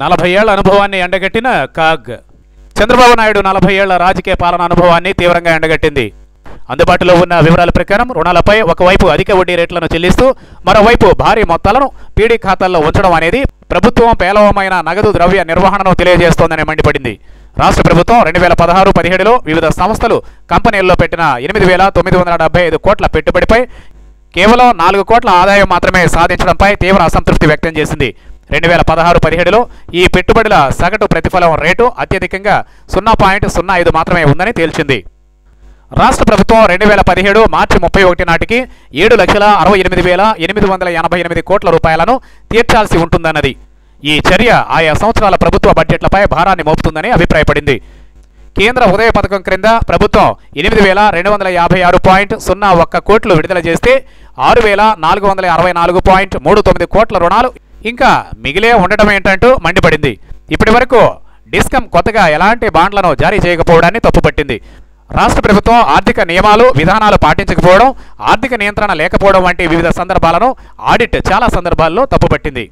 40 ఏళ్ల అనుభవాన్ని ఎండగట్టిన కాగ్. చంద్రబాబు నాయుడు 40 ఏళ్ల రాజకీయ పాలన అనుభవాన్ని తీవ్రంగా ఎండగట్టింది. అందుబాటులో ఉన్న వివరాల ప్రకారం రుణాలపై ఒకవైపు అధిక వడ్డీ రేట్లను చెల్లిస్తూ మరోవైపు భారీ మొత్తాలను పీడీ ఖాతాల్లో ఉంచడం అనేది ప్రభుత్వం పేలవమైన నగదు ద్రవ్య నిర్వహణను తెలియజేస్తోందని మండిపడింది. రాష్ట్ర ప్రభుత్వం 2016-17లో వివిధ సంస్థలు కంపెనీల్లో పెట్టిన 8,975 కోట్ల పెట్టుబడిపై కేవలం 4 కోట్ల ఆదాయం మాత్రమే సాధించడంపై తీవ్ర అసంతృప్తి వ్యక్తం చేసింది. 2016-17లో ఈ పెట్టుబడుల సగటు ప్రతిఫలం రేటు అత్యధికంగా 0.05 మాత్రమే ఉందని తేల్చింది. రాష్ట్ర ప్రభుత్వం 2017 మార్చి 31 నాటికి 7,68,888 కోట్ల రూపాయలను తీర్చాల్సి ఉంటుందన్నది. ఈ చర్య ఆయా సంవత్సరాల ప్రభుత్వ బడ్జెట్లపై భారాన్ని మోపుతుందని అభిప్రాయపడింది. కేంద్ర ఉదయ పథకం క్రింద ప్రభుత్వం 8,256.01 కోట్లు విడుదల చేస్తే 6,464.39 కోట్ల రుణాలు ఇంకా మిగిలే ఉండటం ఏంటంటూ మండిపడింది. ఇప్పటి వరకు డిస్కమ్ కొత్తగా ఎలాంటి బాండ్లను జారీ చేయకపోవడాన్ని తప్పుపట్టింది. రాష్ట్ర ప్రభుత్వం ఆర్థిక నియమాలు విధానాలు పాటించకపోవడం, ఆర్థిక నియంత్రణ లేకపోవడం వంటి వివిధ సందర్భాలను ఆడిట్ చాలా సందర్భాల్లో తప్పుపట్టింది.